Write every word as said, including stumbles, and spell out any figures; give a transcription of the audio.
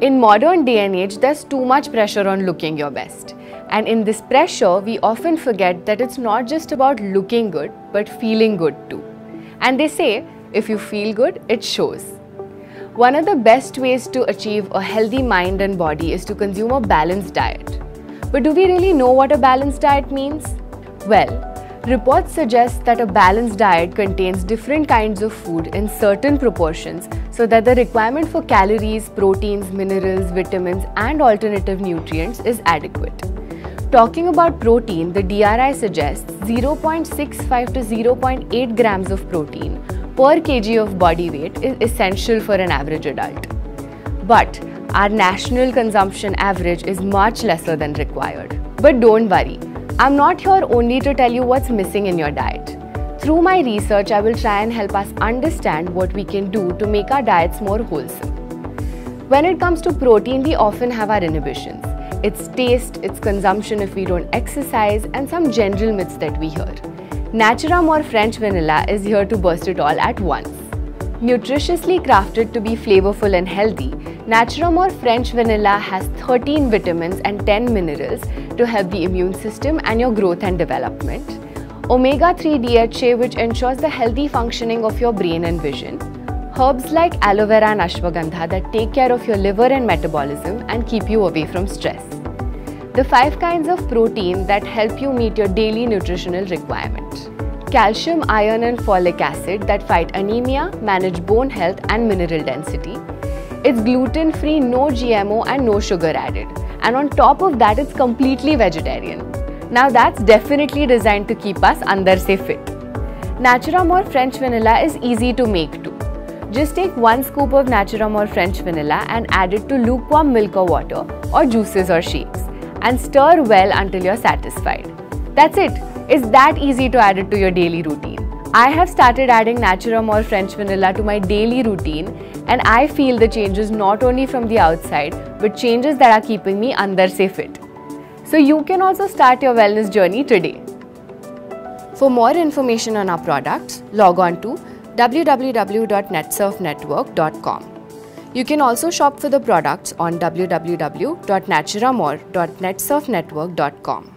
In modern day and age, there's too much pressure on looking your best. And in this pressure, we often forget that it's not just about looking good, but feeling good too. And they say, if you feel good, it shows. One of the best ways to achieve a healthy mind and body is to consume a balanced diet. But do we really know what a balanced diet means? Well, reports suggest that a balanced diet contains different kinds of food in certain proportions so that the requirement for calories, proteins, minerals, vitamins and alternative nutrients is adequate. Talking about protein, the D R I suggests zero point six five to zero point eight grams of protein per kg of body weight is essential for an average adult. But our national consumption average is much lesser than required. But don't worry, I'm not here only to tell you what's missing in your diet. Through my research, I will try and help us understand what we can do to make our diets more wholesome. When it comes to protein, we often have our inhibitions. It's taste, it's consumption if we don't exercise, and some general myths that we hear. Naturamore French Vanilla is here to burst it all at once. Nutritiously crafted to be flavorful and healthy, Naturamore French Vanilla has thirteen vitamins and ten minerals to help the immune system and your growth and development. Omega three D H A, which ensures the healthy functioning of your brain and vision. Herbs like aloe vera and ashwagandha that take care of your liver and metabolism and keep you away from stress. The five kinds of protein that help you meet your daily nutritional requirement. Calcium, iron and folic acid that fight anemia, manage bone health and mineral density. It's gluten-free, no G M O and no sugar added. And on top of that, it's completely vegetarian. Now that's definitely designed to keep us andar se fit. Naturamore French Vanilla is easy to make too. Just take one scoop of Naturamore French Vanilla and add it to lukewarm milk or water or juices or shakes. And stir well until you're satisfied. That's it. It's that easy to add it to your daily routine. I have started adding Naturamore French Vanilla to my daily routine and I feel the changes not only from the outside but changes that are keeping me andar se fit. So you can also start your wellness journey today. For more information on our products, log on to w w w dot net surf network dot com. You can also shop for the products on w w w dot naturamore dot net surf network dot com.